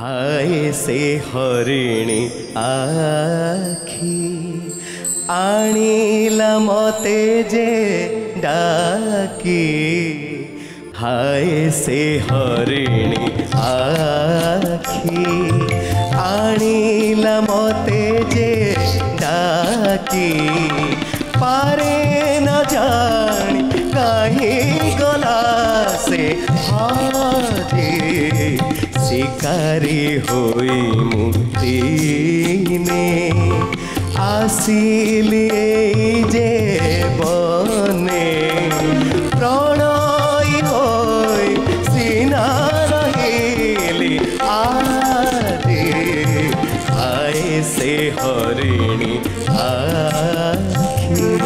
हाय से हरिणी आखी आणीला मते जे डाकी। हाय से हरिणी आखी आणीला मते जे डाकी। पारे न जानी कहीं गला से हाजी शिकारी हुई मुक्ति में आसिले जे बने प्रणय होई सीना रहिली आदे। हाय से हरिणी आखी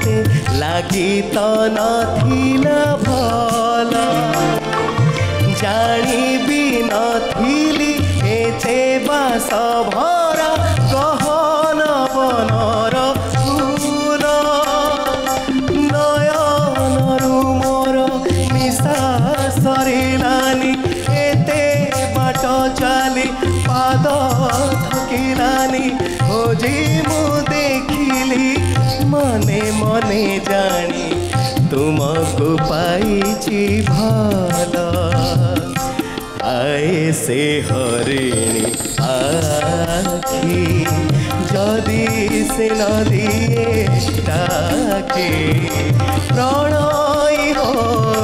मते लगी तो नथिला भला जानी भी नथिली एते बास भरा गहन बनर फूल नयन मोर निशा सरिलानी एते बाट चाली पाद थकिलानी खोजी मु देखिली मने मने जानी तुमको पाईची भाला। हाय से हरिणी आखी जदि से नदी डाके प्रणय हो